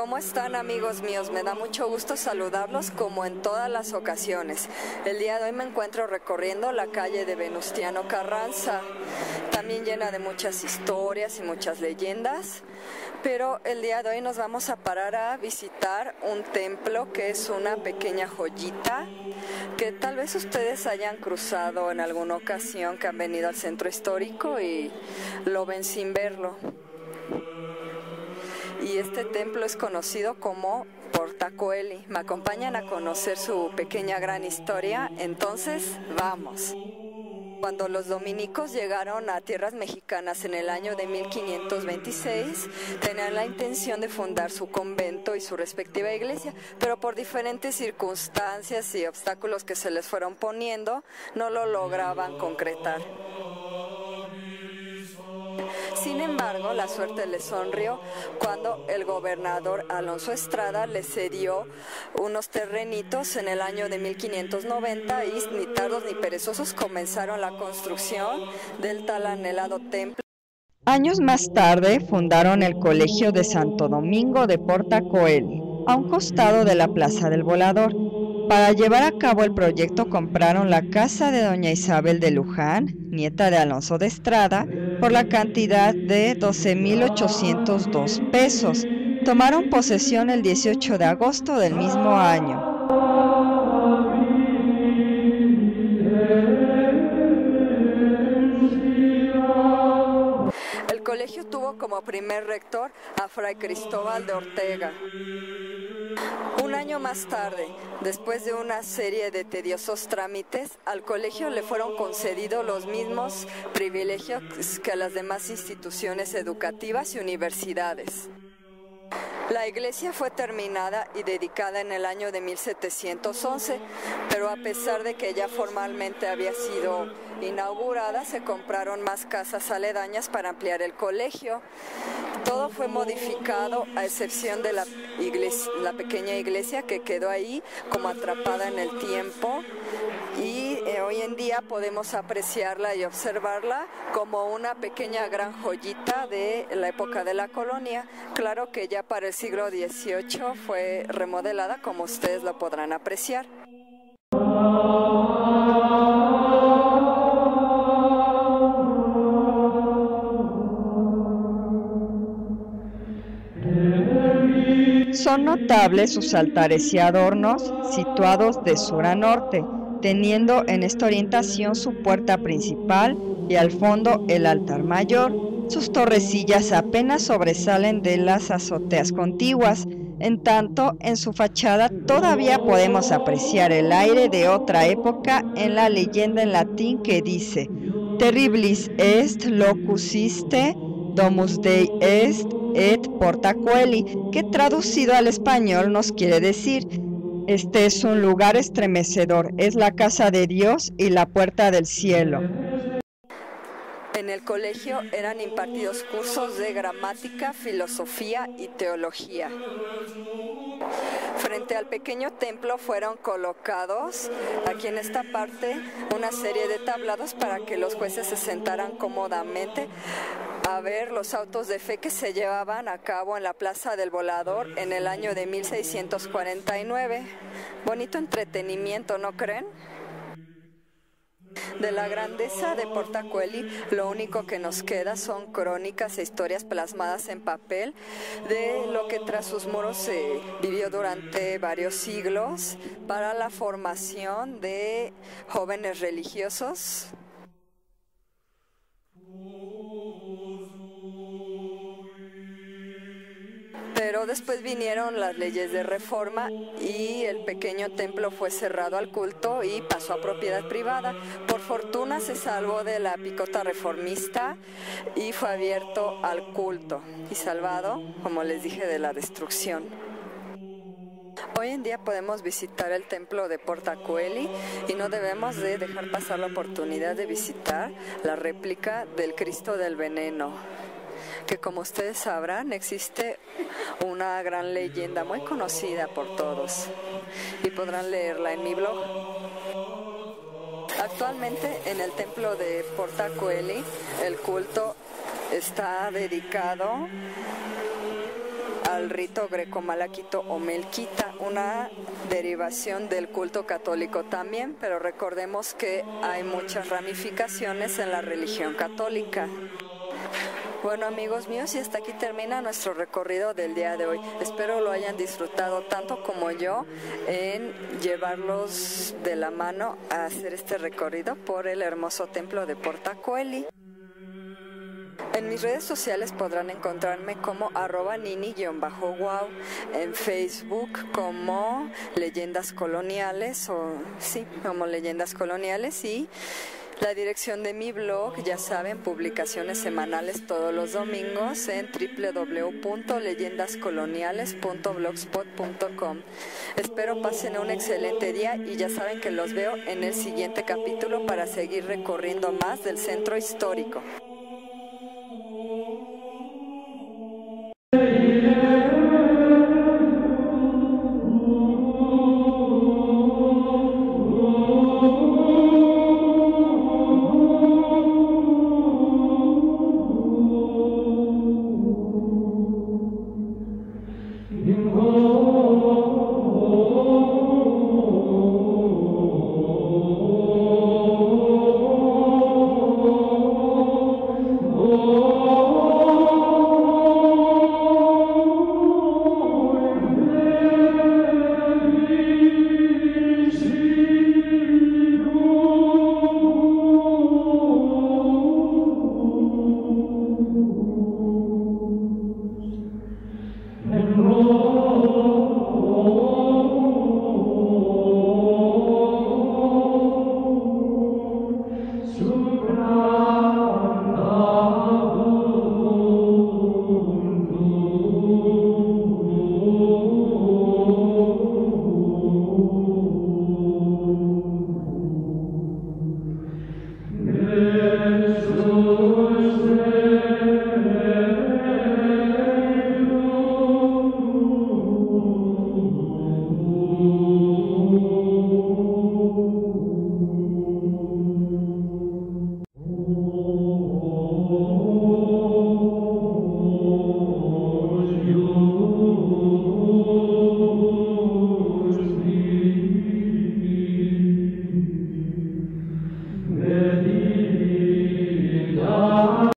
¿Cómo están, amigos míos? Me da mucho gusto saludarlos como en todas las ocasiones. El día de hoy me encuentro recorriendo la calle de Venustiano Carranza, también llena de muchas historias y muchas leyendas, pero el día de hoy nos vamos a parar a visitar un templo que es una pequeña joyita que tal vez ustedes hayan cruzado en alguna ocasión, que han venido al centro histórico y lo ven sin verlo. Y este templo es conocido como Porta Coeli. Me acompañan a conocer su pequeña gran historia, entonces vamos. Cuando los dominicos llegaron a tierras mexicanas en el año de 1526, tenían la intención de fundar su convento y su respectiva iglesia, pero por diferentes circunstancias y obstáculos que se les fueron poniendo, no lo lograban concretar. Sin embargo, la suerte les sonrió cuando el gobernador Alonso de Estrada les cedió unos terrenitos en el año de 1590 y ni tardos ni perezosos comenzaron la construcción del tal anhelado templo. Años más tarde fundaron el colegio de Santo Domingo de Porta Coeli, a un costado de la Plaza del Volador. Para llevar a cabo el proyecto compraron la casa de doña Isabel de Luján, nieta de Alonso de Estrada, por la cantidad de 12,802 pesos. Tomaron posesión el 18 de agosto del mismo año. El colegio tuvo como primer rector a Fray Cristóbal de Ortega. Un año más tarde, después de una serie de tediosos trámites, al colegio le fueron concedidos los mismos privilegios que a las demás instituciones educativas y universidades. La iglesia fue terminada y dedicada en el año de 1711, pero a pesar de que ya formalmente había sido inaugurada, se compraron más casas aledañas para ampliar el colegio. Todo fue modificado a excepción de la pequeña iglesia que quedó ahí como atrapada en el tiempo, y hoy en día podemos apreciarla y observarla como una pequeña gran joyita de la época de la colonia. Claro que ya para el siglo XVIII fue remodelada, como ustedes lo podrán apreciar. Son notables sus altares y adornos situados de sur a norte, teniendo en esta orientación su puerta principal y al fondo el altar mayor. Sus torrecillas apenas sobresalen de las azoteas contiguas, en tanto en su fachada todavía podemos apreciar el aire de otra época en la leyenda en latín que dice: Terribilis est locus iste, Domus Dei est et porta coeli, que traducido al español nos quiere decir: este es un lugar estremecedor, es la casa de Dios y la puerta del cielo. En el colegio eran impartidos cursos de gramática, filosofía y teología. Frente al pequeño templo fueron colocados, aquí en esta parte, una serie de tablados para que los jueces se sentaran cómodamente a ver los autos de fe que se llevaban a cabo en la Plaza del Volador en el año de 1649. Bonito entretenimiento, ¿no creen? De la grandeza de Porta Coeli, lo único que nos queda son crónicas e historias plasmadas en papel de lo que tras sus muros se vivió durante varios siglos para la formación de jóvenes religiosos. Pero después vinieron las leyes de reforma y el pequeño templo fue cerrado al culto y pasó a propiedad privada. Por fortuna se salvó de la picota reformista y fue abierto al culto y salvado, como les dije, de la destrucción. Hoy en día podemos visitar el templo de Porta Coeli y no debemos de dejar pasar la oportunidad de visitar la réplica del Cristo del Veneno, que como ustedes sabrán existe una gran leyenda muy conocida por todos y podrán leerla en mi blog. Actualmente en el templo de Porta Coeli el culto está dedicado al rito grecomalaquito o melquita, una derivación del culto católico también, pero recordemos que hay muchas ramificaciones en la religión católica. Bueno, amigos míos, y hasta aquí termina nuestro recorrido del día de hoy. Espero lo hayan disfrutado tanto como yo en llevarlos de la mano a hacer este recorrido por el hermoso templo de Porta Coeli. En mis redes sociales podrán encontrarme como @nini_wow, en Facebook como Leyendas Coloniales y la dirección de mi blog, ya saben, publicaciones semanales todos los domingos en www.leyendascoloniales.blogspot.com. Espero pasen un excelente día y ya saben que los veo en el siguiente capítulo para seguir recorriendo más del centro histórico.